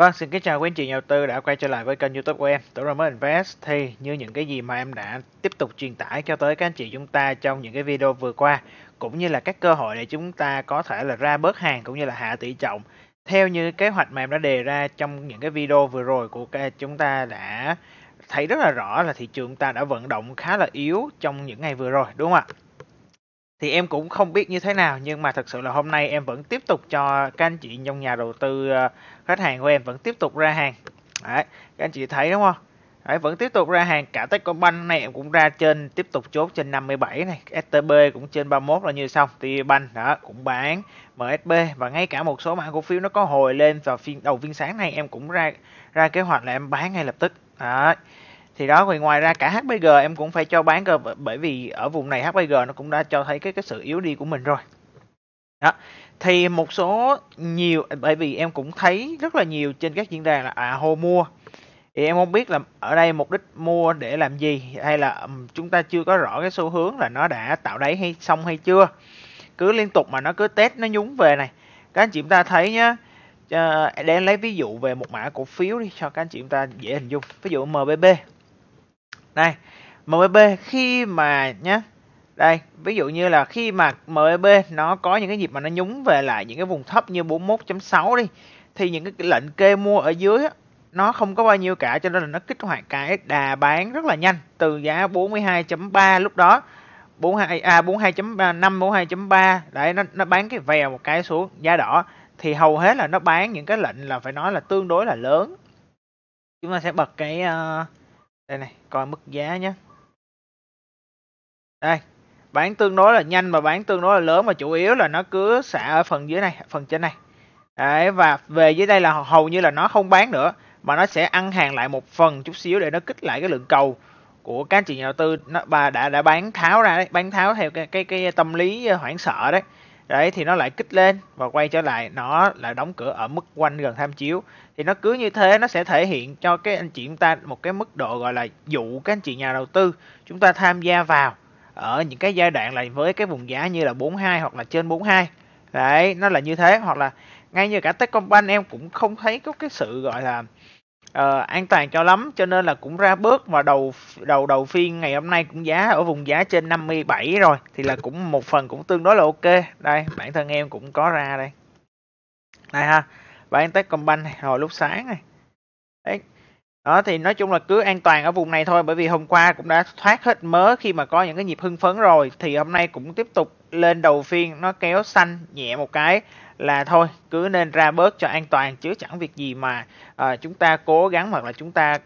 Vâng, xin kính chào quý anh chị nhà đầu tư đã quay trở lại với kênh YouTube của em, Tuấn RMIT Invest. Thì như những cái gì mà em đã tiếp tục truyền tải cho tới các anh chị chúng ta trong những cái video vừa qua, cũng như là các cơ hội để chúng ta có thể là ra bớt hàng cũng như là hạ tỷ trọng theo như kế hoạch mà em đã đề ra trong những cái video vừa rồi của chúng ta, đã thấy rất là rõ là thị trường ta đã vận động khá là yếu trong những ngày vừa rồi, đúng không ạ? Thì em cũng không biết như thế nào, nhưng mà thật sự là hôm nay em vẫn tiếp tục cho các anh chị trong nhà đầu tư khách hàng của em vẫn tiếp tục ra hàng. Đấy, các anh chị thấy đúng không? Đấy, vẫn tiếp tục ra hàng, cả Techcombank này em cũng ra trên, tiếp tục chốt trên 57 này, STB cũng trên 31 là như xong, VPBank đó cũng bán, MSB và ngay cả một số mã cổ phiếu nó có hồi lên vào phiên đầu phiên sáng này em cũng ra kế hoạch là em bán ngay lập tức. Đấy. Thì đó, ngoài ra cả HBG em cũng phải cho bán cơ, bởi vì ở vùng này HBG nó cũng đã cho thấy cái sự yếu đi của mình rồi. Đó. Thì một số nhiều, bởi vì em cũng thấy rất là nhiều trên các diễn đàn là hô mua. Thì em không biết là ở đây mục đích mua để làm gì, hay là chúng ta chưa có rõ cái xu hướng là nó đã tạo đáy hay xong hay chưa. Cứ liên tục mà nó cứ test, nó nhúng về này. Các anh chị chúng ta thấy nhá. Để em lấy ví dụ về một mã cổ phiếu đi cho các anh chị chúng ta dễ hình dung. Ví dụ MBB. Đây, MBB khi mà nhé, đây ví dụ như là khi mà MBB nó có những cái dịp mà nó nhúng về lại những cái vùng thấp như 41.6 đi, thì những cái lệnh kê mua ở dưới á, nó không có bao nhiêu cả, cho nên là nó kích hoạt cái đà bán rất là nhanh từ giá 42.3 lúc đó, 42.5, 42.3 đấy, nó bán cái vèo một cái xuống giá đỏ, thì hầu hết là nó bán những cái lệnh là phải nói là tương đối là lớn. Chúng ta sẽ bật cái đây này, coi mức giá nhé. Đây, bán tương đối là nhanh và bán tương đối là lớn, mà chủ yếu là nó cứ xả ở phần dưới này, phần trên này. Đấy, và về dưới đây là hầu như là nó không bán nữa, mà nó sẽ ăn hàng lại một phần chút xíu để nó kích lại cái lượng cầu của các chị nhà đầu tư bà đã bán tháo ra đấy, bán tháo theo cái tâm lý hoảng sợ đấy. Đấy, thì nó lại kích lên và quay trở lại, nó lại đóng cửa ở mức quanh gần tham chiếu. Thì nó cứ như thế, nó sẽ thể hiện cho các anh chị chúng ta một cái mức độ gọi là dụ các anh chị nhà đầu tư chúng ta tham gia vào ở những cái giai đoạn là với cái vùng giá như là 42 hoặc là trên 42. Đấy, nó là như thế. Hoặc là ngay như cả Techcombank em cũng không thấy có cái sự gọi là an toàn cho lắm, cho nên là cũng ra bước vào đầu phiên ngày hôm nay, cũng giá ở vùng giá trên 57 rồi, thì là cũng một phần cũng tương đối là ok. Đây, bản thân em cũng có ra đây. Đây ha, bán Techcombank này, hồi lúc sáng này. Đấy. Đó, thì nói chung là cứ an toàn ở vùng này thôi, bởi vì hôm qua cũng đã thoát hết mớ khi mà có những cái nhịp hưng phấn rồi, thì hôm nay cũng tiếp tục lên đầu phiên, nó kéo xanh nhẹ một cái là thôi, cứ nên ra bớt cho an toàn, chứ chẳng việc gì mà chúng ta cố gắng hoặc là chúng ta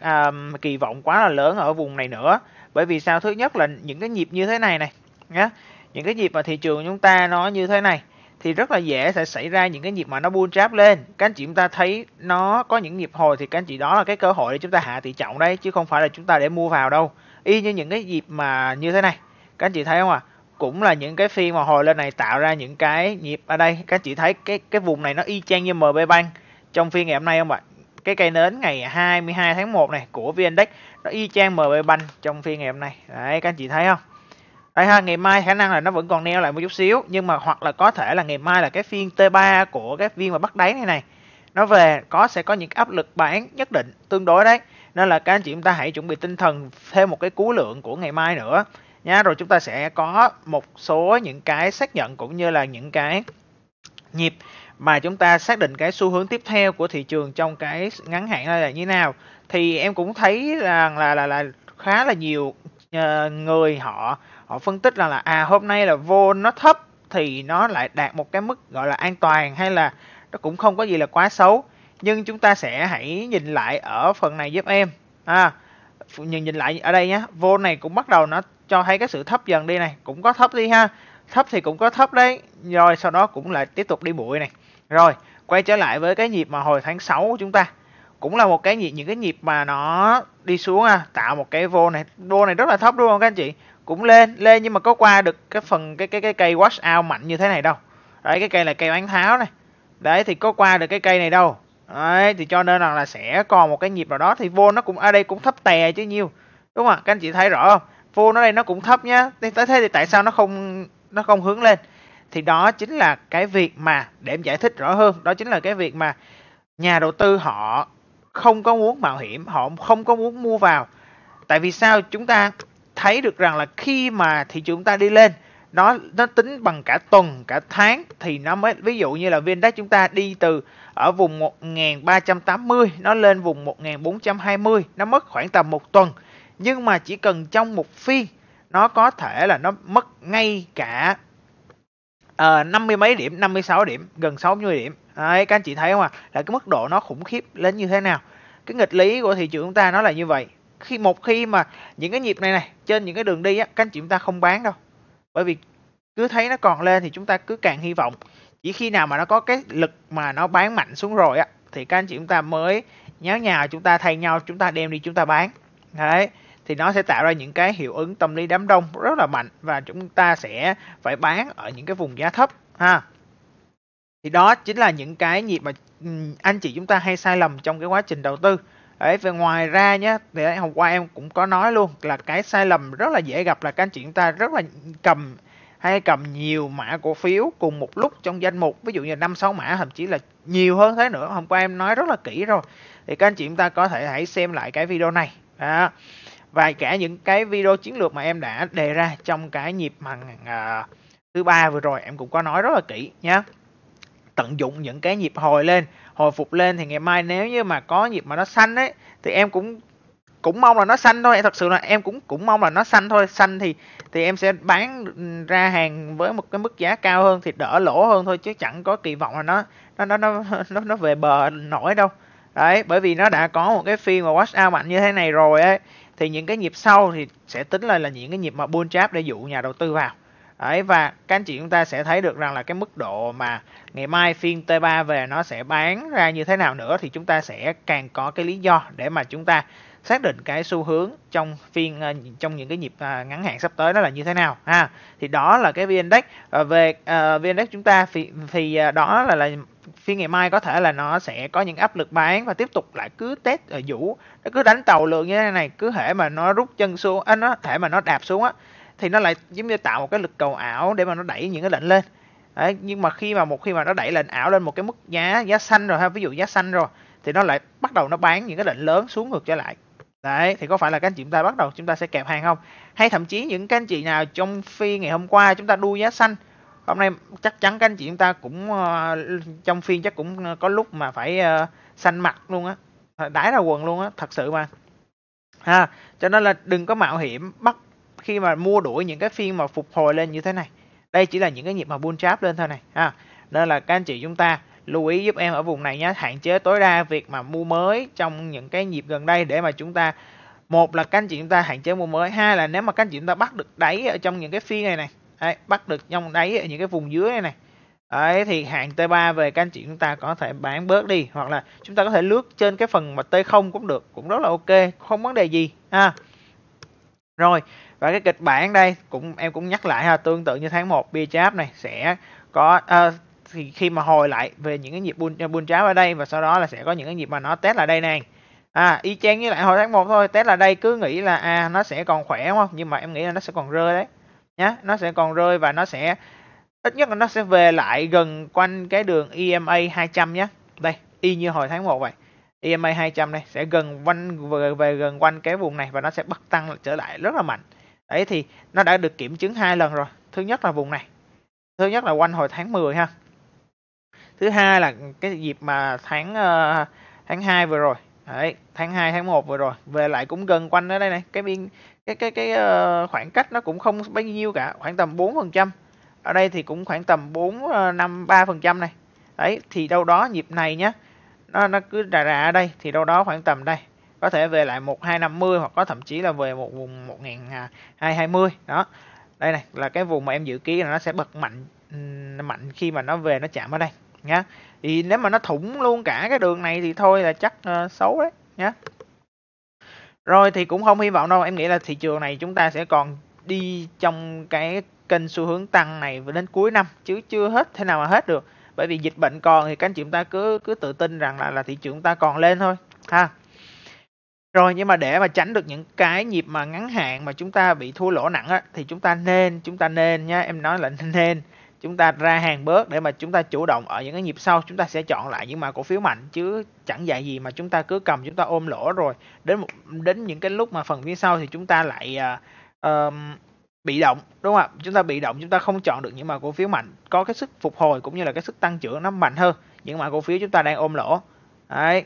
kỳ vọng quá là lớn ở vùng này nữa. Bởi vì sao? Thứ nhất là những cái nhịp như thế này này nhá, những cái nhịp mà thị trường chúng ta nó như thế này thì rất là dễ sẽ xảy ra những cái nhịp mà nó bull trap lên. Các anh chị chúng ta thấy nó có những nhịp hồi thì các anh chị, đó là cái cơ hội để chúng ta hạ tỷ trọng đấy, chứ không phải là chúng ta để mua vào đâu. Y như những cái nhịp mà như thế này, các anh chị thấy không ạ? Cũng là những cái phiên mà hồi lên này tạo ra những cái nhịp ở đây. Các anh chị thấy cái vùng này nó y chang như MB Bank trong phiên ngày hôm nay không ạ? Cái cây nến ngày 22 tháng 1 này của VN-Index nó y chang MB Bank trong phiên ngày hôm nay. Đấy, các anh chị thấy không? Đấy ha, ngày mai khả năng là nó vẫn còn neo lại một chút xíu, nhưng mà hoặc là có thể là ngày mai là cái phiên T3 của cái viên mà bắt đáy này nó về sẽ có những áp lực bán nhất định tương đối đấy, nên là các anh chị chúng ta hãy chuẩn bị tinh thần thêm một cái cú lượng của ngày mai nữa nhá. Rồi chúng ta sẽ có một số những cái xác nhận cũng như là những cái nhịp mà chúng ta xác định cái xu hướng tiếp theo của thị trường trong cái ngắn hạn là như nào. Thì em cũng thấy rằng là khá là nhiều người họ phân tích rằng là hôm nay là vô nó thấp thì nó lại đạt một cái mức gọi là an toàn, hay là nó cũng không có gì là quá xấu. Nhưng chúng ta sẽ hãy nhìn lại ở phần này giúp em. Nhìn lại ở đây nhé, vô này cũng bắt đầu nó cho thấy cái sự thấp dần đi này, cũng có thấp đi ha, thấp thì cũng có thấp đấy, rồi sau đó cũng lại tiếp tục đi bụi này, rồi quay trở lại với cái nhịp mà hồi tháng 6 của chúng ta, cũng là một cái nhịp, những cái nhịp mà nó đi xuống tạo một cái vô này rất là thấp đúng không các anh chị? Cũng lên nhưng mà có qua được cái phần cái cây wash out mạnh như thế này đâu. Đấy, cái cây là cây bán tháo này. Đấy, thì có qua được cái cây này đâu. Đấy, thì cho nên là sẽ còn một cái nhịp nào đó, thì vô nó cũng ở đây cũng thấp tè chứ nhiều. Đúng không? Các anh chị thấy rõ không? Vô nó đây nó cũng thấp nhá. Thế thì tại sao nó không hướng lên? Thì đó chính là cái việc mà để em giải thích rõ hơn, đó chính là cái việc mà nhà đầu tư họ không có muốn mạo hiểm, họ không có muốn mua vào. Tại vì sao? Chúng ta thấy được rằng là khi mà thị trường chúng ta đi lên, nó tính bằng cả tuần, cả tháng, thì nó mới, ví dụ như là VN-Index chúng ta đi từ ở vùng 1380 nó lên vùng 1420, nó mất khoảng tầm một tuần. Nhưng mà chỉ cần trong một phiên nó có thể là nó mất ngay cả 50 mấy điểm, 56 điểm, gần 60 điểm. Đấy, các anh chị thấy không ạ? Là cái mức độ nó khủng khiếp lên như thế nào. Cái nghịch lý của thị trường chúng ta nó là như vậy. Một khi mà những cái nhịp này này, trên những cái đường đi á, các anh chị chúng ta không bán đâu. Bởi vì cứ thấy nó còn lên thì chúng ta cứ càng hy vọng. Chỉ khi nào mà nó có cái lực mà nó bán mạnh xuống rồi á, thì các anh chị chúng ta mới nháo nhào, chúng ta thay nhau, chúng ta đem đi, chúng ta bán. Đấy, thì nó sẽ tạo ra những cái hiệu ứng tâm lý đám đông rất là mạnh, và chúng ta sẽ phải bán ở những cái vùng giá thấp ha. Thì đó chính là những cái nhịp mà anh chị chúng ta hay sai lầm trong cái quá trình đầu tư. Đấy, về ngoài ra nhé, thì hôm qua em cũng có nói luôn là cái sai lầm rất là dễ gặp là các anh chị chúng ta rất là hay cầm nhiều mã cổ phiếu cùng một lúc trong danh mục, ví dụ như 5-6 mã, thậm chí là nhiều hơn thế nữa. Hôm qua em nói rất là kỹ rồi, thì các anh chị chúng ta có thể hãy xem lại cái video này. Đó. Và cả những cái video chiến lược mà em đã đề ra trong cái nhịp thứ ba vừa rồi em cũng có nói rất là kỹ nhé. Tận dụng những cái nhịp hồi phục lên thì ngày mai nếu như mà có nhịp mà nó xanh ấy, thì em cũng mong là nó xanh thôi. Thật sự là em cũng mong là nó xanh thôi. Xanh thì em sẽ bán ra hàng với một cái mức giá cao hơn thì đỡ lỗ hơn thôi, chứ chẳng có kỳ vọng là nó về bờ nổi đâu. Đấy, bởi vì nó đã có một cái phiên mà wash out mạnh như thế này rồi ấy, thì những cái nhịp sau thì sẽ tính là những cái nhịp mà bull trap để dụ nhà đầu tư vào. Đấy, và các anh chị chúng ta sẽ thấy được rằng là cái mức độ mà ngày mai phiên T3 về nó sẽ bán ra như thế nào nữa, thì chúng ta sẽ càng có cái lý do để mà chúng ta xác định cái xu hướng trong những cái nhịp ngắn hạn sắp tới đó là như thế nào ha. Thì đó là cái VN-Index. Về VN-Index chúng ta thì đó là phiên ngày mai có thể là nó sẽ có những áp lực bán và tiếp tục lại cứ test ở vũ, nó cứ đánh tàu lượng như thế này, cứ hễ mà nó rút chân xuống, nó thể mà nó đạp xuống á, thì nó lại giống như tạo một cái lực cầu ảo để mà nó đẩy những cái lệnh lên. Đấy, nhưng mà một khi mà nó đẩy lệnh ảo lên một cái mức giá xanh rồi ha, ví dụ giá xanh rồi, thì nó lại bắt đầu nó bán những cái lệnh lớn xuống ngược trở lại. Đấy, thì có phải là các anh chị chúng ta bắt đầu chúng ta sẽ kẹp hàng không? Hay thậm chí những các anh chị nào trong phiên ngày hôm qua chúng ta đua giá xanh, hôm nay chắc chắn các anh chị chúng ta cũng trong phiên chắc cũng có lúc mà phải xanh mặt luôn á, đái ra quần luôn á, thật sự mà ha. Cho nên là đừng có mạo hiểm bắt khi mà mua đuổi những cái phiên mà phục hồi lên như thế này. Đây chỉ là những cái nhịp mà bull trap lên thôi này ha. Nên là các anh chị chúng ta lưu ý giúp em ở vùng này nhé, hạn chế tối đa việc mà mua mới trong những cái nhịp gần đây, để mà chúng ta, một là các anh chị chúng ta hạn chế mua mới, hai là nếu mà các anh chị chúng ta bắt được đáy ở trong những cái phiên này này, đấy, bắt được trong đáy ở những cái vùng dưới này này, đấy, thì hạn T3 về các anh chị chúng ta có thể bán bớt đi, hoặc là chúng ta có thể lướt trên cái phần mà T0 cũng được, cũng rất là ok, không vấn đề gì ha. Rồi, và cái kịch bản đây em cũng nhắc lại ha, tương tự như tháng 1 bia cháp này sẽ có thì khi mà hồi lại về những cái nhịp bull trap ở đây, và sau đó là sẽ có những cái nhịp mà nó test là đây này. Y chang với lại hồi tháng 1 thôi, test là đây cứ nghĩ là nó sẽ còn khỏe đúng không? Nhưng mà em nghĩ là nó sẽ còn rơi đấy nhá, nó sẽ còn rơi và nó sẽ ít nhất là nó sẽ về lại gần quanh cái đường EMA 200 nhé. Đây, y như hồi tháng 1 vậy. EMA 200 này sẽ về gần quanh cái vùng này và nó sẽ bật tăng trở lại rất là mạnh. Đấy, thì nó đã được kiểm chứng 2 lần rồi. Thứ nhất là vùng này. Thứ nhất là quanh hồi tháng 10 ha. Thứ hai là cái dịp mà tháng 2 vừa rồi. Đấy, tháng 2 tháng 1 vừa rồi về lại cũng gần quanh ở đây này, cái biên cái khoảng cách nó cũng không bao nhiêu cả, khoảng tầm 4%. Ở đây thì cũng khoảng tầm 4-5-3% này. Đấy, thì đâu đó nhịp này nhá. Nó cứ rà ở đây thì đâu đó khoảng tầm đây có thể về lại 1250, hoặc có thậm chí là về một vùng 1220 đó. Đây này là cái vùng mà em dự kiến là nó sẽ bật mạnh khi mà nó về nó chạm ở đây nhá. Thì nếu mà nó thủng luôn cả cái đường này thì thôi là chắc xấu đấy nhá. Rồi thì cũng không hy vọng đâu, em nghĩ là thị trường này chúng ta sẽ còn đi trong cái kênh xu hướng tăng này đến cuối năm, chứ chưa hết thế nào mà hết được. Bởi vì dịch bệnh còn thì các anh chị chúng ta cứ tự tin rằng là thị trường chúng ta còn lên thôi ha. Rồi, nhưng mà để mà tránh được những cái nhịp mà ngắn hạn mà chúng ta bị thua lỗ nặng á, thì chúng ta nên nhá, em nói là nên chúng ta ra hàng bớt để mà chúng ta chủ động ở những cái nhịp sau, chúng ta sẽ chọn lại những mã cổ phiếu mạnh, chứ chẳng dạy gì mà chúng ta cứ cầm chúng ta ôm lỗ rồi đến những cái lúc mà phần phía sau thì chúng ta lại bị động, đúng không ạ? Chúng ta bị động, chúng ta không chọn được những mã cổ phiếu mạnh, có cái sức phục hồi cũng như là cái sức tăng trưởng nó mạnh hơn những mã cổ phiếu chúng ta đang ôm lỗ. Đấy.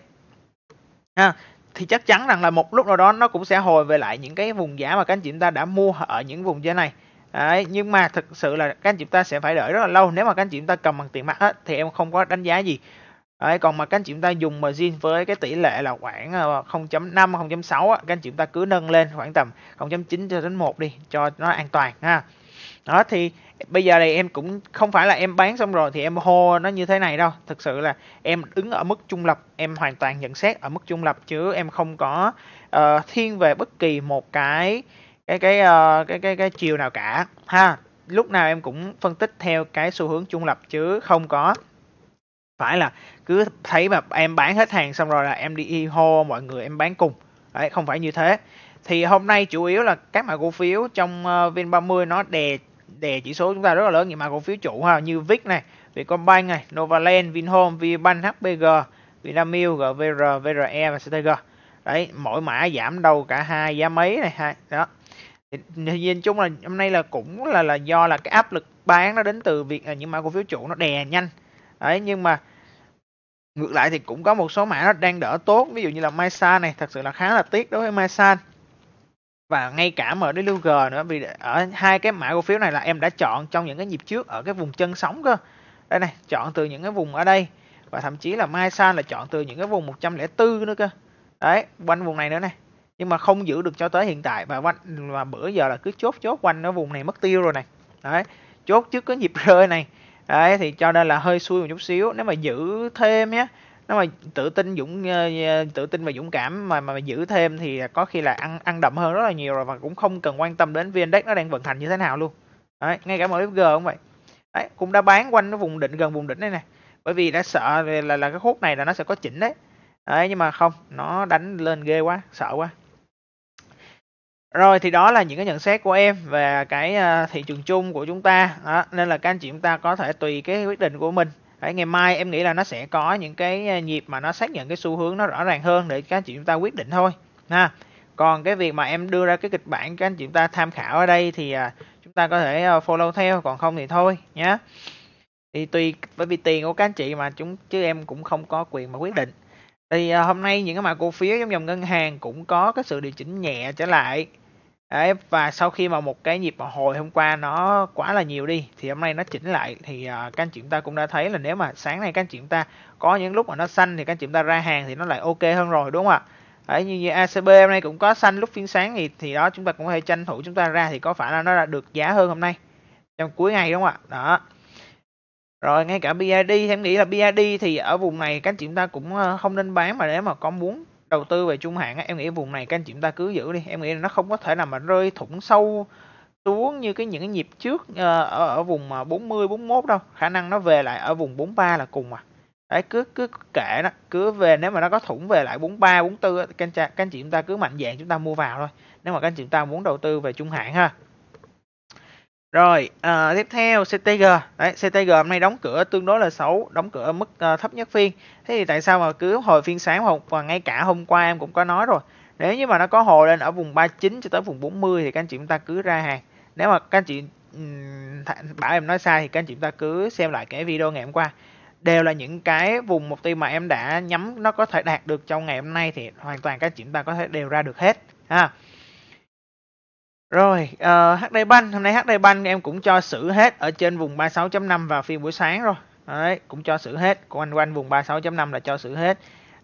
Thì chắc chắn rằng là một lúc nào đó nó cũng sẽ hồi về lại những cái vùng giá mà các anh chị chúng ta đã mua ở những vùng giá này. Đấy, nhưng mà thực sự là các anh chị chúng ta sẽ phải đợi rất là lâu. Nếu mà các anh chị chúng ta cầm bằng tiền mặt á, thì em không có đánh giá gì. Đấy, còn mà các anh chị chúng ta dùng margin với cái tỷ lệ là khoảng 0.5, 0.6 á, các anh chị chúng ta cứ nâng lên khoảng tầm 0.9 cho đến 1 đi cho nó an toàn ha. Đó thì bây giờ này em cũng không phải là em bán xong rồi thì em hô nó như thế này đâu. Thực sự là em đứng ở mức trung lập, em hoàn toàn nhận xét ở mức trung lập, chứ em không có thiên về bất kỳ một cái chiều nào cả ha. Lúc nào em cũng phân tích theo cái xu hướng trung lập, chứ không có phải là cứ thấy mà em bán hết hàng xong rồi là em đi hô mọi người em bán cùng. Đấy, không phải như thế. Thì hôm nay chủ yếu là các mã cổ phiếu trong VN30 nó đè chỉ số chúng ta rất là lớn, những mã cổ phiếu chủ ha, như VIC này, Vietcombank này, Novaland, Vinhome, VPBank, HBG, Vinamil, GVR, VRE và CTG. Đấy, mỗi mã giảm đầu cả hai giá mấy này ha. Đó. Thì nhìn chung là hôm nay là cũng là do là cái áp lực bán nó đến từ việc những mã cổ phiếu chủ nó đè nhanh. Đấy, nhưng mà ngược lại thì cũng có một số mã nó đang đỡ tốt, ví dụ như là Masan này, thật sự là khá là tiếc đối với Masan. Và ngay cả MDLG nữa, vì ở hai cái mã cổ phiếu này là em đã chọn trong những cái nhịp trước ở cái vùng chân sóng cơ. Đây này, chọn từ những cái vùng ở đây, và thậm chí là Masan là chọn từ những cái vùng 104 nữa cơ. Đấy, quanh vùng này nữa này. Nhưng mà không giữ được cho tới hiện tại, và bữa giờ là cứ chốt quanh ở vùng này mất tiêu rồi này. Đấy, chốt trước cái nhịp rơi này. Đấy, thì cho nên là hơi xui một chút xíu. Nếu mà giữ thêm nhé, nếu mà tự tin và dũng cảm mà giữ thêm thì có khi là ăn đậm hơn rất là nhiều rồi, và cũng không cần quan tâm đến VN-Index nó đang vận hành như thế nào luôn. Đấy, ngay cả MSB cũng vậy. Đấy, cũng đã bán quanh cái vùng đỉnh, gần vùng đỉnh này nè, bởi vì đã sợ là cái khúc này là nó sẽ có chỉnh đấy. Đấy, nhưng mà không, nó đánh lên ghê quá, sợ quá. Rồi thì đó là những cái nhận xét của em về cái thị trường chung của chúng ta. Đó, nên là các anh chị chúng ta có thể tùy cái quyết định của mình. Đấy, ngày mai em nghĩ là nó sẽ có những cái nhịp mà nó xác nhận cái xu hướng nó rõ ràng hơn để các anh chị chúng ta quyết định thôi ha. Còn cái việc mà em đưa ra cái kịch bản các anh chị chúng ta tham khảo ở đây thì chúng ta có thể follow theo, còn không thì thôi nhé. Thì tùy, bởi vì tiền của các anh chị mà chứ em cũng không có quyền mà quyết định. Thì hôm nay những cái mã cổ phiếu trong dòng ngân hàng cũng có cái sự điều chỉnh nhẹ trở lại. Đấy, và sau khi mà một cái nhịp mà hồi hôm qua nó quá là nhiều đi thì hôm nay nó chỉnh lại, thì các anh chị chúng ta cũng đã thấy là nếu mà sáng nay các anh chị chúng ta có những lúc mà nó xanh thì các anh chị chúng ta ra hàng thì nó lại ok hơn rồi, đúng không ạ? Đấy, như ACB hôm nay cũng có xanh lúc phiên sáng thì đó, chúng ta cũng có thể tranh thủ chúng ta ra thì có phải là nó đã được giá hơn hôm nay trong cuối ngày, đúng không ạ? Đó. Rồi ngay cả BID, em nghĩ là BID thì ở vùng này các anh chị chúng ta cũng không nên bán, mà nếu mà có muốn đầu tư về trung hạn, em nghĩ vùng này các anh chị chúng ta cứ giữ đi. Em nghĩ là nó không có thể nào mà rơi thủng sâu xuống như những cái nhịp trước ở vùng 40, 41 đâu. Khả năng nó về lại ở vùng 43 là cùng mà. Đấy, cứ kệ nó, cứ về, nếu mà nó có thủng về lại 43, 44, các anh chị chúng ta cứ mạnh dạn chúng ta mua vào thôi. Nếu mà các anh chị chúng ta muốn đầu tư về trung hạn ha. Rồi, tiếp theo CTG. Đấy, CTG hôm nay đóng cửa tương đối là xấu, đóng cửa mức thấp nhất phiên. Thế thì tại sao mà cứ hồi phiên sáng và ngay cả hôm qua em cũng có nói rồi. Nếu như mà nó có hồi lên ở vùng 39 cho tới vùng 40 thì các anh chị chúng ta cứ ra hàng. Nếu mà các anh chị bảo em nói sai thì các anh chị chúng ta cứ xem lại cái video ngày hôm qua. Đều là những cái vùng mục tiêu mà em đã nhắm nó có thể đạt được trong ngày hôm nay thì hoàn toàn các anh chị chúng ta có thể đều ra được hết ha. Rồi, HD Bank, hôm nay HD Bank em cũng cho xử hết ở trên vùng 36.5 vào phiên buổi sáng rồi. Đấy, cũng cho xử hết, quanh vùng 36.5 là cho xử hết.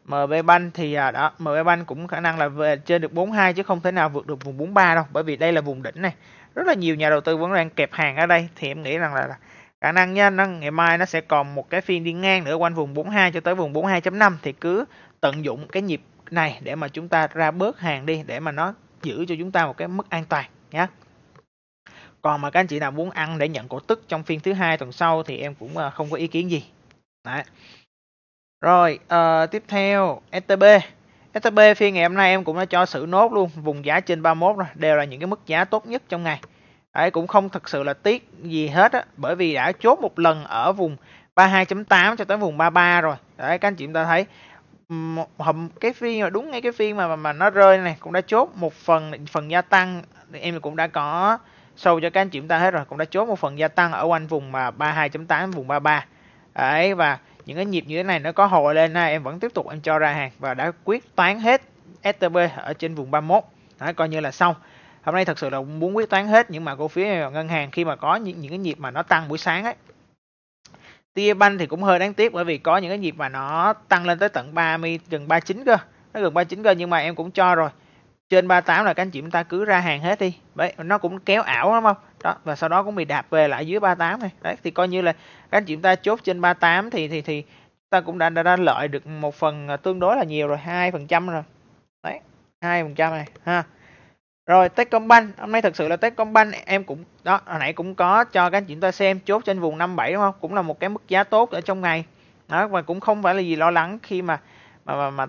MB Bank thì đó, MB Bank cũng khả năng là về trên được 42 chứ không thể nào vượt được vùng 43 đâu, bởi vì đây là vùng đỉnh này. Rất là nhiều nhà đầu tư vẫn đang kẹp hàng ở đây, thì em nghĩ rằng là khả năng nha, ngày mai nó sẽ còn một cái phiên đi ngang nữa quanh vùng 42 cho tới vùng 42.5, thì cứ tận dụng cái nhịp này để mà chúng ta ra bớt hàng đi để mà nó giữ cho chúng ta một cái mức an toàn nhé. Còn mà các anh chị nào muốn ăn để nhận cổ tức trong phiên thứ hai tuần sau thì em cũng không có ý kiến gì. Đấy. Rồi tiếp theo STB phiên ngày hôm nay em cũng đã cho xử nốt luôn vùng giá trên 31 rồi, đều là những cái mức giá tốt nhất trong ngày. Đấy, cũng không thật sự là tiếc gì hết á, bởi vì đã chốt một lần ở vùng 32.8 cho tới vùng 33 rồi. Đấy, các anh chị chúng ta thấy cái phiên mà đúng ngay cái phiên mà nó rơi này cũng đã chốt một phần gia tăng, em cũng đã có show cho các anh chị chúng ta hết rồi, cũng đã chốt một phần gia tăng ở quanh vùng mà 32.8 vùng 33. Đấy, và những cái nhịp như thế này nó có hồi lên, em vẫn tiếp tục em cho ra hàng và đã quyết toán hết STB ở trên vùng 31. Đấy, coi như là xong. Hôm nay thật sự là muốn quyết toán hết những mã cổ phiếu này, ngân hàng khi mà có những cái nhịp mà nó tăng buổi sáng ấy. TPBank thì cũng hơi đáng tiếc bởi vì có những cái nhịp mà nó tăng lên tới tận 30, gần 39 cơ. Nó gần 39 cơ, nhưng mà em cũng cho rồi. Trên 38 là các anh chị chúng ta cứ ra hàng hết đi. Đấy, nó cũng kéo ảo đúng không? Đó, và sau đó cũng bị đạp về lại dưới 38 này. Đấy, thì coi như là các anh chị chúng ta chốt trên 38 thì ta cũng đã lợi được một phần tương đối là nhiều rồi, 2% rồi. Đấy, 2% này ha. Rồi Techcombank, hôm nay thật sự là Techcombank em cũng đó, hồi nãy cũng có cho các anh chị chúng ta xem chốt trên vùng 57 đúng không? Cũng là một cái mức giá tốt ở trong ngày. Đó, và cũng không phải là gì lo lắng khi mà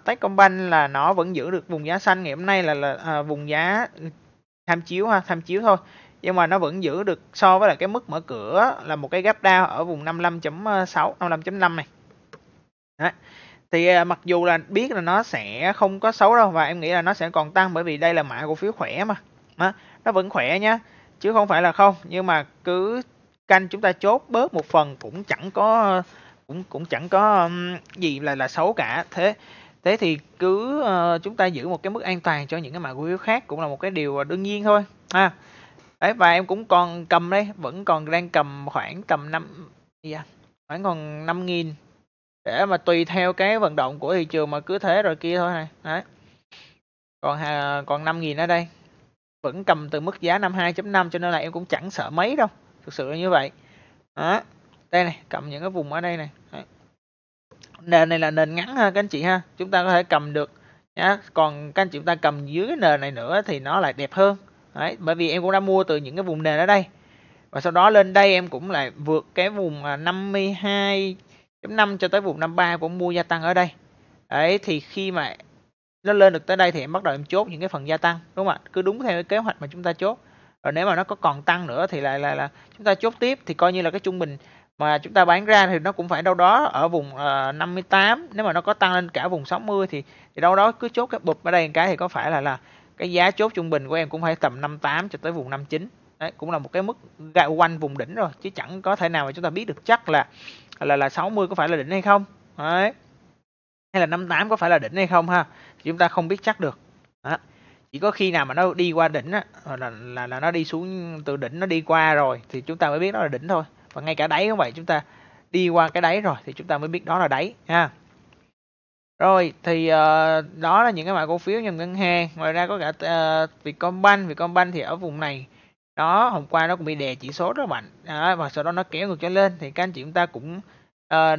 Techcombank là nó vẫn giữ được vùng giá xanh ngày hôm nay là vùng giá tham chiếu ha, tham chiếu thôi. Nhưng mà nó vẫn giữ được so với là cái mức mở cửa là một cái gap down ở vùng 55.6, 55.5 này. Đó. Thì mặc dù là biết là nó sẽ không có xấu đâu, và em nghĩ là nó sẽ còn tăng bởi vì đây là mã cổ phiếu khỏe mà. Đó, nó vẫn khỏe nhá, chứ không phải là không, nhưng mà cứ canh chúng ta chốt bớt một phần cũng chẳng có gì là xấu cả. Thế thì cứ chúng ta giữ một cái mức an toàn cho những cái mã cổ phiếu khác cũng là một cái điều đương nhiên thôi ha. Đấy, và em cũng còn cầm đây, vẫn còn đang cầm khoảng tầm 5.000 để mà tùy theo cái vận động của thị trường mà cứ thế rồi kia thôi này. Đấy. Còn 5.000 ở đây. Vẫn cầm từ mức giá 52.5 cho nên là em cũng chẳng sợ mấy đâu. Thực sự là như vậy. Đó. Đây này, cầm những cái vùng ở đây này. Đấy. Nền này là nền ngắn ha các anh chị ha. Chúng ta có thể cầm được. Đó. Còn các anh chị chúng ta cầm dưới cái nền này nữa thì nó lại đẹp hơn. Đấy. Bởi vì em cũng đã mua từ những cái vùng nền ở đây. Và sau đó lên đây em cũng lại vượt cái vùng 52.5 cho tới vùng 53 cũng mua gia tăng ở đây. Đấy, thì khi mà nó lên được tới đây thì em bắt đầu em chốt những cái phần gia tăng, đúng không ạ? Cứ đúng theo cái kế hoạch mà chúng ta chốt. Rồi nếu mà nó có còn tăng nữa thì lại là chúng ta chốt tiếp, thì coi như là cái trung bình mà chúng ta bán ra thì nó cũng phải đâu đó ở vùng 58, nếu mà nó có tăng lên cả vùng 60 thì đâu đó cứ chốt cái bụp ở đây một cái thì có phải là cái giá chốt trung bình của em cũng phải tầm 58 cho tới vùng 59. Đấy, cũng là một cái mức quanh vùng đỉnh rồi, chứ chẳng có thể nào mà chúng ta biết được chắc là 60 có phải là đỉnh hay không. Đấy. Hay là 58 có phải là đỉnh hay không ha. Chúng ta không biết chắc được. Đó. Chỉ có khi nào mà nó đi qua đỉnh á, là nó đi xuống từ đỉnh, nó đi qua rồi thì chúng ta mới biết đó là đỉnh thôi. Và ngay cả đáy cũng vậy, chúng ta đi qua cái đáy rồi thì chúng ta mới biết đó là đáy ha. Rồi thì đó là những cái mã cổ phiếu nhằm ngân hàng. Ngoài ra có cả Vietcombank thì ở vùng này đó, hôm qua nó cũng bị đè chỉ số rất mạnh. Đó, và sau đó nó kéo ngược trở lên thì các anh chị chúng ta cũng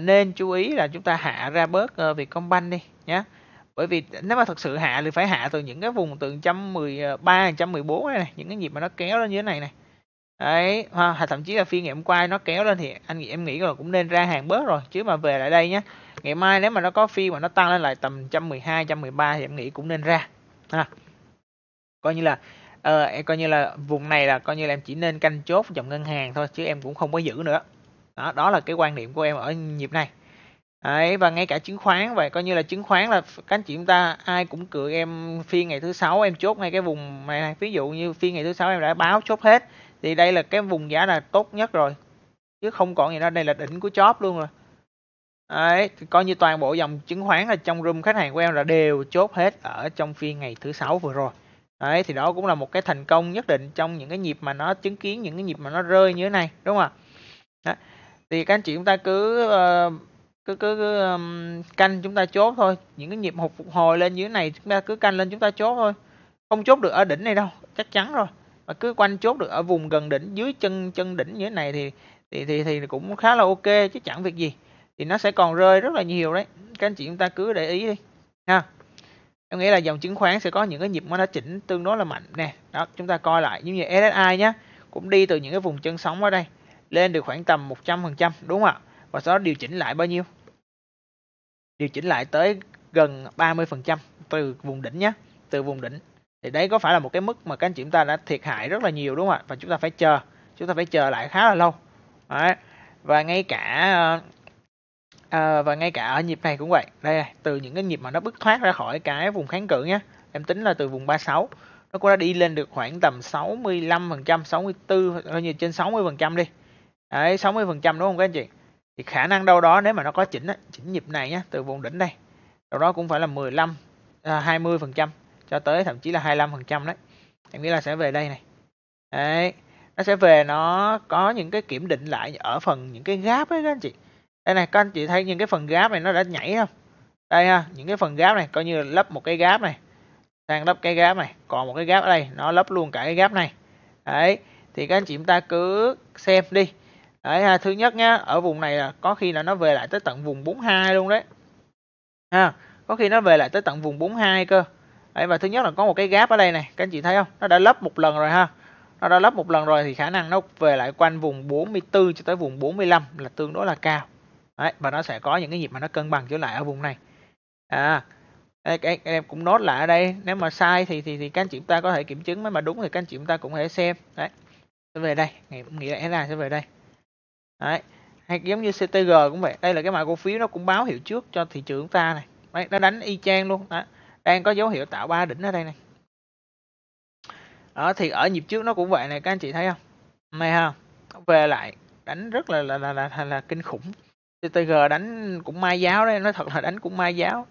nên chú ý là chúng ta hạ ra bớt Vietcombank đi nhé. Bởi vì nếu mà thật sự hạ thì phải hạ từ những cái vùng từ 113, 114 này, những cái nhịp mà nó kéo lên như thế này này. Đấy, thậm chí là phiên ngày hôm qua nó kéo lên thì em nghĩ là cũng nên ra hàng bớt rồi, chứ mà về lại đây nhé. Ngày mai nếu mà nó có phiên mà nó tăng lên lại tầm 112, 113 thì em nghĩ cũng nên ra. À, coi như là vùng này là coi như là em chỉ nên canh chốt dòng ngân hàng thôi, chứ em cũng không có giữ nữa. Đó là cái quan điểm của em ở nhịp này. Đấy, và ngay cả chứng khoán vậy, coi như là chứng khoán là các anh chị chúng ta ai cũng cười em phiên ngày thứ Sáu em chốt ngay cái vùng này này. Ví dụ như phiên ngày thứ Sáu em đã báo chốt hết thì đây là cái vùng giá là tốt nhất rồi, chứ không còn gì nữa, đây là đỉnh của chóp luôn rồi. Đấy, coi như toàn bộ dòng chứng khoán là trong room khách hàng của em là đều chốt hết ở trong phiên ngày thứ Sáu vừa rồi. Đấy, thì đó cũng là một cái thành công nhất định trong những cái nhịp mà nó chứng kiến những cái nhịp mà nó rơi như thế này, đúng không ạ? Thì các anh chị chúng ta cứ canh chúng ta chốt thôi, những cái nhịp phục hồi lên như thế này chúng ta cứ canh lên chúng ta chốt thôi, không chốt được ở đỉnh này đâu, chắc chắn rồi. Mà cứ quanh chốt được ở vùng gần đỉnh, dưới chân đỉnh như thế này thì cũng khá là ok, chứ chẳng việc gì. Thì nó sẽ còn rơi rất là nhiều đấy, các anh chị chúng ta cứ để ý đi ha. Em nghĩ là dòng chứng khoán sẽ có những cái nhịp mà nó chỉnh tương đối là mạnh nè. Đó, chúng ta coi lại, giống như SSI nhé, cũng đi từ những cái vùng chân sóng ở đây lên được khoảng tầm 100%, đúng không ạ? Và sau đó điều chỉnh lại bao nhiêu? Điều chỉnh lại tới gần 30% từ vùng đỉnh nhé, từ vùng đỉnh. Thì đấy có phải là một cái mức mà các anh chị chúng ta đã thiệt hại rất là nhiều đúng không ạ? Và chúng ta phải chờ lại khá là lâu. Đấy. Và ngay cả ở nhịp này cũng vậy. Đây, từ những cái nhịp mà nó bứt thoát ra khỏi cái vùng kháng cự nhé, em tính là từ vùng 36, nó cũng đã đi lên được khoảng tầm 65%, 64, bao nhiêu trên 60% đi. Đấy, 60% đúng không các anh chị? Thì khả năng đâu đó nếu mà nó có chỉnh nhịp này nhé, từ vùng đỉnh đây, đâu đó cũng phải là 15, 20% cho tới thậm chí là 25% đấy. Em nghĩ là sẽ về đây này. Đấy, nó sẽ về, nó có những cái kiểm định lại ở phần những cái gap ấy các anh chị. Đây này, các anh chị thấy những cái phần gap này nó đã nhảy không? Đây ha, những cái phần gap này coi như lấp một cái gap này, sang lấp cái gap này, còn một cái gap ở đây, nó lấp luôn cả cái gap này. Đấy, thì các anh chị chúng ta cứ xem đi. Đấy ha, thứ nhất nhá, ở vùng này là có khi là nó về lại tới tận vùng 42 luôn đấy. Ha, có khi nó về lại tới tận vùng 42 cơ. Đấy, và thứ nhất là có một cái gap ở đây này, các anh chị thấy không? Nó đã lấp một lần rồi ha. Nó đã lấp một lần rồi thì khả năng nó về lại quanh vùng 44 cho tới vùng 45 là tương đối là cao. Đấy, và nó sẽ có những cái nhịp mà nó cân bằng trở lại ở vùng này. Em cũng nốt lại ở đây, nếu mà sai thì các anh chị chúng ta có thể kiểm chứng, mà đúng thì các anh chị chúng ta cũng có thể xem. Đấy, sẽ về đây, nghĩ lẽ ra sẽ về đây. Đấy, hay giống như CTG cũng vậy, đây là cái mã cổ phiếu nó cũng báo hiệu trước cho thị trường chúng ta này. Đấy, nó đánh y chang luôn. Đó, đang có dấu hiệu tạo ba đỉnh ở đây này. Đó, thì ở nhịp trước nó cũng vậy này, các anh chị thấy không? Này ha, về lại đánh rất là kinh khủng. CTG đánh cũng mai giáo đấy, nói thật là đánh cũng mai giáo.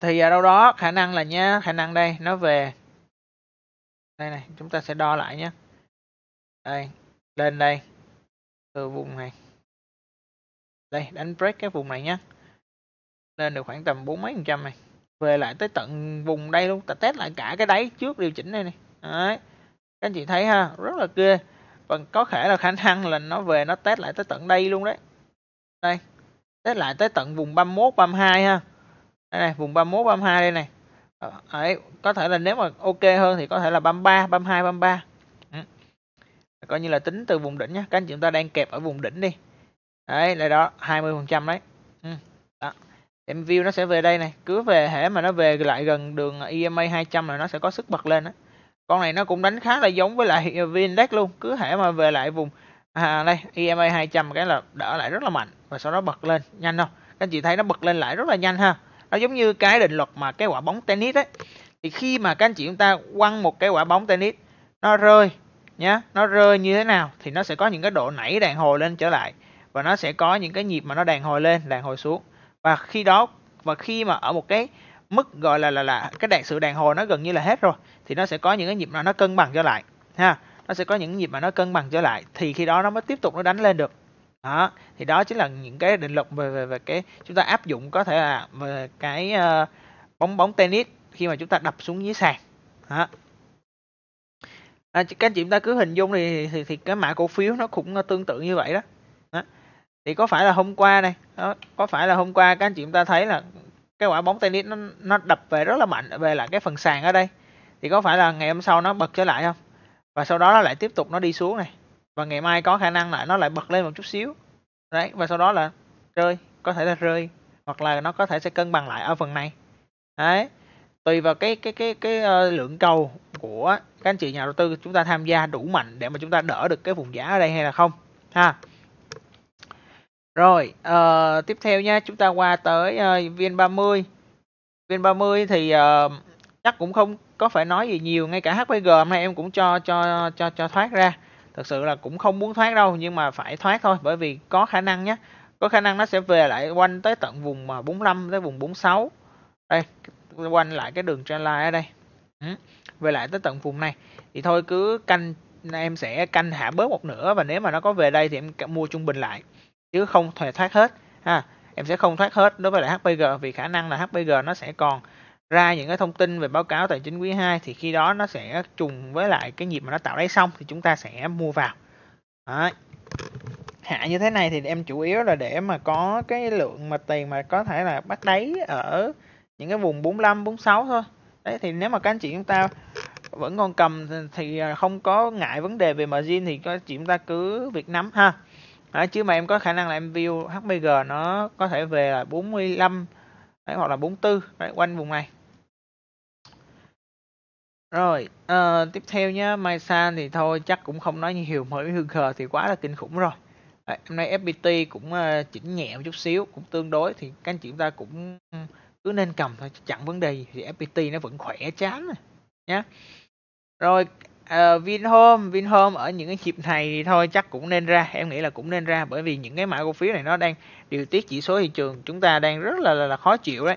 Thì đâu đó khả năng là nha, khả năng đây nó về đây này, chúng ta sẽ đo lại nhé. Đây, lên đây từ vùng này, đây đánh break cái vùng này nhé, lên được khoảng tầm 40% này, về lại tới tận vùng đây luôn, ta test lại cả cái đáy trước điều chỉnh đây này. Đấy, các anh chị thấy ha, rất là ghê. Và có thể là khả năng là nó về nó test lại tới tận đây luôn đấy. Đây, test lại tới tận vùng 31, 32 ha. Đây này, vùng 31, 32 đây này. Đấy, có thể là nếu mà ok hơn thì có thể là 33, 32, 33. Ừ. Coi như là tính từ vùng đỉnh nhé. Các anh chị chúng ta đang kẹp ở vùng đỉnh đi. Đấy, đây đó, 20% đấy. Ừ. Đó. Em view nó sẽ về đây này. Cứ về hễ mà nó về lại gần đường EMA 200 là nó sẽ có sức bật lên đó. Con này nó cũng đánh khá là giống với lại VN-Index luôn. Cứ hễ mà về lại vùng đây EMA 200 cái là đỡ lại rất là mạnh. Và sau đó bật lên. Nhanh không? Các anh chị thấy nó bật lên lại rất là nhanh ha. Nó giống như cái định luật mà cái quả bóng tennis đấy. Thì khi mà các anh chị chúng ta quăng một cái quả bóng tennis, nó rơi nhá, nó rơi như thế nào thì nó sẽ có những cái độ nảy đàn hồi lên trở lại. Và nó sẽ có những cái nhịp mà nó đàn hồi lên, đàn hồi xuống. Và khi mà ở một cái mức gọi là cái sự đàn hồi nó gần như là hết rồi thì nó sẽ có những cái nhịp mà nó cân bằng trở lại ha, nó sẽ có những nhịp mà nó cân bằng trở lại thì khi đó nó mới tiếp tục nó đánh lên được. Đó, thì đó chính là những cái định luật về cái chúng ta áp dụng, có thể là về cái bóng tennis khi mà chúng ta đập xuống dưới sàn. Đó. Các anh chị chúng ta cứ hình dung thì cái mã cổ phiếu nó cũng tương tự như vậy đó. Đó. Thì có phải là hôm qua này, đó, có phải là hôm qua các anh chị chúng ta thấy là cái quả bóng tennis nó đập về rất là mạnh về lại cái phần sàn ở đây. Thì có phải là ngày hôm sau nó bật trở lại không? Và sau đó nó lại tiếp tục nó đi xuống này. Và ngày mai có khả năng lại nó lại bật lên một chút xíu. Đấy, và sau đó là rơi, có thể là rơi hoặc là nó có thể sẽ cân bằng lại ở phần này. Đấy. Tùy vào cái lượng cầu của các anh chị nhà đầu tư chúng ta tham gia đủ mạnh để mà chúng ta đỡ được cái vùng giá ở đây hay là không ha. Rồi, tiếp theo nha, chúng ta qua tới VN30. VN30 thì chắc cũng không có phải nói gì nhiều, ngay cả HPG hôm nay em cũng cho thoát ra. Thực sự là cũng không muốn thoát đâu, nhưng mà phải thoát thôi, bởi vì có khả năng nhé, có khả năng nó sẽ về lại quanh tới tận vùng 45 tới vùng 46. Đây, quanh lại cái đường trendline ở đây. Ừ, về lại tới tận vùng này. Thì thôi cứ canh, em sẽ canh hạ bớt một nửa, và nếu mà nó có về đây thì em mua trung bình lại. Chứ không thể thoát hết ha, em sẽ không thoát hết đối với lại HPG, vì khả năng là HPG nó sẽ còn ra những cái thông tin về báo cáo tài chính quý 2 thì khi đó nó sẽ trùng với lại cái nhịp mà nó tạo đáy xong thì chúng ta sẽ mua vào. Đấy. Hạ như thế này thì em chủ yếu là để mà có cái lượng mà tiền mà có thể là bắt đáy ở những cái vùng 45, 46 thôi. Đấy, thì nếu mà các anh chị chúng ta vẫn còn cầm thì không có ngại vấn đề về margin thì các anh chị chúng ta cứ việc nắm ha. Đấy, chứ mà em có khả năng là em view HBG nó có thể về là 45 đấy, hoặc là 44 đấy, quanh vùng này. Rồi, tiếp theo nhé, Masan thì thôi chắc cũng không nói nhiều mới hương khờ thì quá là kinh khủng rồi. Đấy, hôm nay FPT cũng chỉnh nhẹ một chút xíu, cũng tương đối thì các anh chị chúng ta cũng cứ nên cầm thôi, chẳng vấn đề gì thì FPT nó vẫn khỏe chán này nhé. Rồi Vinhome ở những cái nhịp này thì thôi chắc cũng nên ra, em nghĩ là cũng nên ra, bởi vì những cái mã cổ phiếu này nó đang điều tiết chỉ số thị trường chúng ta đang rất là khó chịu đấy.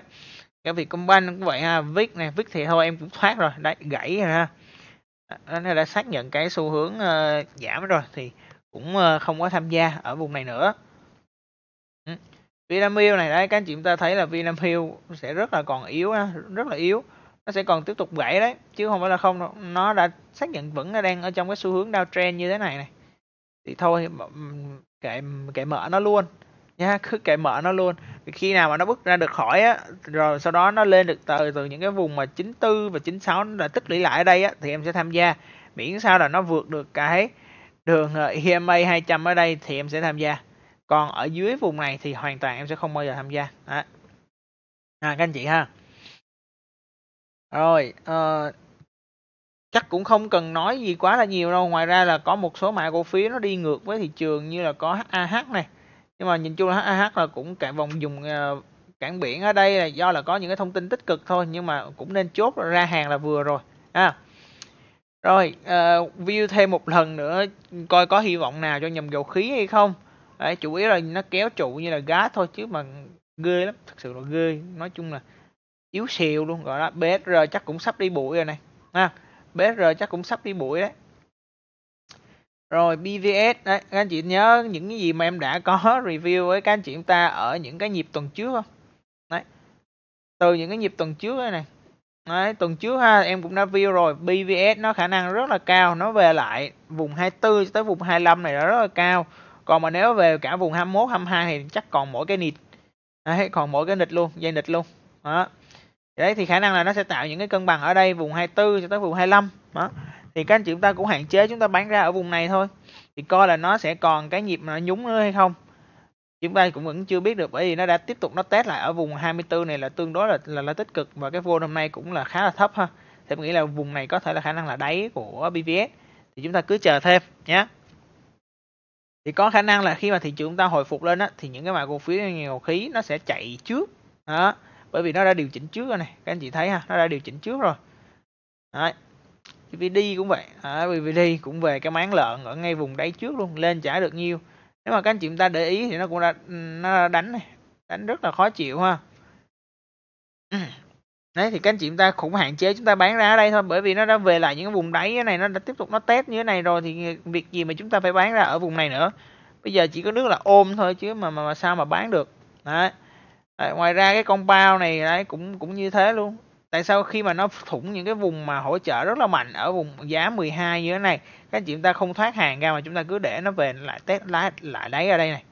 Cái Vietcombank cũng vậy ha, VIC này, VIC thì thôi em cũng thoát rồi, đấy gãy rồi ha. Nó đã xác nhận cái xu hướng giảm rồi thì cũng không có tham gia ở vùng này nữa. Vinamil này đấy, các anh chị chúng ta thấy là Vinamil sẽ rất là còn yếu ha, rất là yếu. Nó sẽ còn tiếp tục gãy đấy, chứ không phải là không đâu. Nó đã xác nhận vẫn đang ở trong cái xu hướng downtrend như thế này này. Thì thôi kệ mở nó luôn nha, cứ kệ mở nó luôn. Thì khi nào mà nó bứt ra được khỏi á, rồi sau đó nó lên được từ những cái vùng mà 94 và 96 nó đã tích lũy lại ở đây á, thì em sẽ tham gia. Miễn sao là nó vượt được cái đường EMA 200 ở đây thì em sẽ tham gia. Còn ở dưới vùng này thì hoàn toàn em sẽ không bao giờ tham gia. Đó. À, các anh chị ha. Rồi, chắc cũng không cần nói gì quá là nhiều đâu. Ngoài ra là có một số mã cổ phiếu nó đi ngược với thị trường như là có HAH này. Nhưng mà nhìn chung là HAH là cũng cả vòng dùng cảng biển ở đây là do là có những cái thông tin tích cực thôi. Nhưng mà cũng nên chốt ra hàng là vừa rồi. À. Rồi, view thêm một lần nữa coi có hy vọng nào cho nhầm dầu khí hay không. Đấy, chủ yếu là nó kéo trụ như là gas thôi chứ mà ghê lắm. Thật sự là ghê. Nói chung là yếu xìu luôn, gọi là BSR chắc cũng sắp đi bụi rồi này ha, BSR chắc cũng sắp đi bụi đấy. Rồi BVS đấy, các anh chị nhớ những cái gì mà em đã có review với các anh chị chúng ta ở những cái nhịp tuần trước không đấy, từ những cái nhịp tuần trước đây này đấy, tuần trước ha em cũng đã view rồi. BVS nó khả năng rất là cao nó về lại vùng 24 tới vùng 25 này là rất là cao, còn mà nếu về cả vùng 21 22 thì chắc còn mỗi cái nịt đấy, còn mỗi cái nịt luôn, dây nịt luôn đó. Đấy thì khả năng là nó sẽ tạo những cái cân bằng ở đây vùng 24 cho tới vùng 25 đó. Thì các anh chị chúng ta cũng hạn chế chúng ta bán ra ở vùng này thôi. Thì coi là nó sẽ còn cái nhịp mà nó nhúng nữa hay không. Chúng ta cũng vẫn chưa biết được bởi vì nó đã tiếp tục nó test lại ở vùng 24 này là tương đối là tích cực và cái volume hôm nay cũng là khá là thấp ha. Thì em nghĩ là vùng này có thể là khả năng là đáy của BVS. Thì chúng ta cứ chờ thêm nhé. Thì có khả năng là khi mà thị trường chúng ta hồi phục lên á, thì những cái mã cổ phiếu dầu khí nó sẽ chạy trước. Đó. Bởi vì nó đã điều chỉnh trước rồi này, các anh chị thấy ha, nó đã điều chỉnh trước rồi. Đấy. VD cũng vậy, VD cũng về cái máng lợn ở ngay vùng đáy trước luôn, lên chả được nhiêu. Nếu mà các anh chị chúng ta để ý thì nó cũng đã đánh này, đánh rất là khó chịu ha. Đấy thì các anh chị chúng ta cũng hạn chế chúng ta bán ra ở đây thôi, bởi vì nó đã về lại những cái vùng đáy này, nó đã tiếp tục nó test như thế này rồi thì việc gì mà chúng ta phải bán ra ở vùng này nữa. Bây giờ chỉ có nước là ôm thôi chứ mà sao mà bán được. Đấy. Đấy, ngoài ra cái compound này đấy, cũng như thế luôn. Tại sao khi mà nó thủng những cái vùng mà hỗ trợ rất là mạnh ở vùng giá 12 như thế này, các anh chị chúng ta không thoát hàng ra mà chúng ta cứ để nó về lại test lại đáy ở đây này.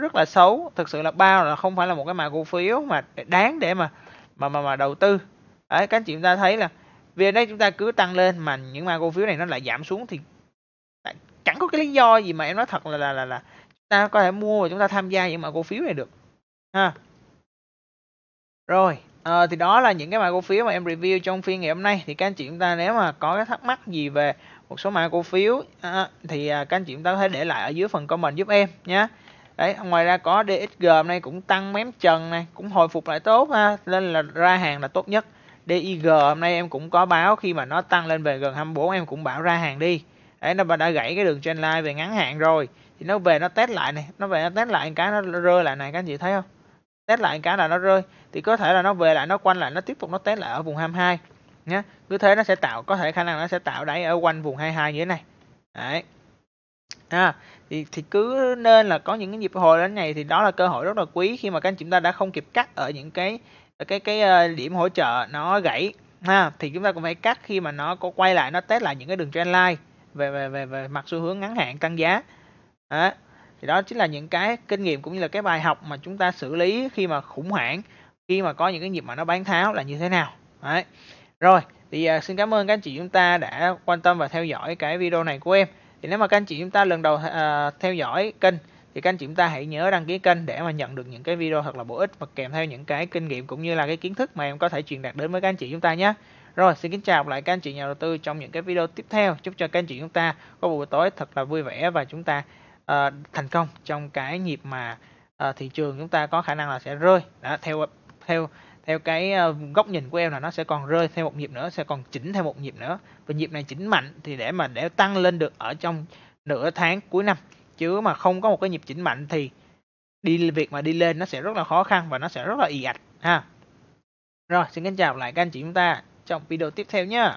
Rất là xấu, thực sự là bao là không phải là một cái mã cổ phiếu mà đáng để mà đầu tư. Đấy, các anh chị chúng ta thấy là VN đấy chúng ta cứ tăng lên mà những mã cổ phiếu này nó lại giảm xuống thì chẳng có cái lý do gì mà em nói thật là chúng ta có thể mua và chúng ta tham gia những mã cổ phiếu này được. Ha. Rồi, thì đó là những cái mã cổ phiếu mà em review trong phiên ngày hôm nay. Thì các anh chị chúng ta nếu mà có cái thắc mắc gì về một số mã cổ phiếu thì các anh chị chúng ta có thể để lại ở dưới phần comment giúp em nhé. Đấy, ngoài ra có DXG hôm nay cũng tăng mém trần này, cũng hồi phục lại tốt ha, nên là ra hàng là tốt nhất. DIG hôm nay em cũng có báo khi mà nó tăng lên về gần 24 em cũng bảo ra hàng đi. Đấy, nó đã gãy cái đường trendline về ngắn hạn rồi. Thì nó về nó test lại này, nó về nó test lại cái nó rơi lại này, các anh chị thấy không? Test lại cái là nó rơi thì có thể là nó về lại, nó quanh lại, nó tiếp tục nó test lại ở vùng 22 nhé. Cứ thế nó sẽ tạo, có thể khả năng nó sẽ tạo đáy ở quanh vùng 22 như thế này. Đấy. Thì cứ nên là có những cái nhịp hồi đến này thì đó là cơ hội rất là quý khi mà các anh chị chúng ta đã không kịp cắt ở những cái điểm hỗ trợ nó gãy ha, thì chúng ta cũng phải cắt khi mà nó có quay lại, nó test lại những cái đường trendline về mặt xu hướng ngắn hạn tăng giá. Đấy. Thì đó chính là những cái kinh nghiệm cũng như là cái bài học mà chúng ta xử lý khi mà khủng hoảng, khi mà có những cái nhịp mà nó bán tháo là như thế nào. Đấy. Rồi, thì xin cảm ơn các anh chị chúng ta đã quan tâm và theo dõi cái video này của em. Thì nếu mà các anh chị chúng ta lần đầu theo dõi kênh thì các anh chị chúng ta hãy nhớ đăng ký kênh để mà nhận được những cái video thật là bổ ích và kèm theo những cái kinh nghiệm cũng như là cái kiến thức mà em có thể truyền đạt đến với các anh chị chúng ta nhé. Rồi, xin kính chào lại các anh chị nhà đầu tư trong những cái video tiếp theo. Chúc cho các anh chị chúng ta có buổi tối thật là vui vẻ và chúng ta thành công trong cái nhịp mà thị trường chúng ta có khả năng là sẽ rơi. Đã, theo cái góc nhìn của em là nó sẽ còn rơi theo một nhịp nữa, sẽ còn chỉnh theo một nhịp nữa. Và nhịp này chỉnh mạnh thì để tăng lên được ở trong nửa tháng cuối năm. Chứ mà không có một cái nhịp chỉnh mạnh thì việc mà đi lên nó sẽ rất là khó khăn và nó sẽ rất là ì ạch ha. Rồi, xin kính chào lại các anh chị chúng ta trong video tiếp theo nhé.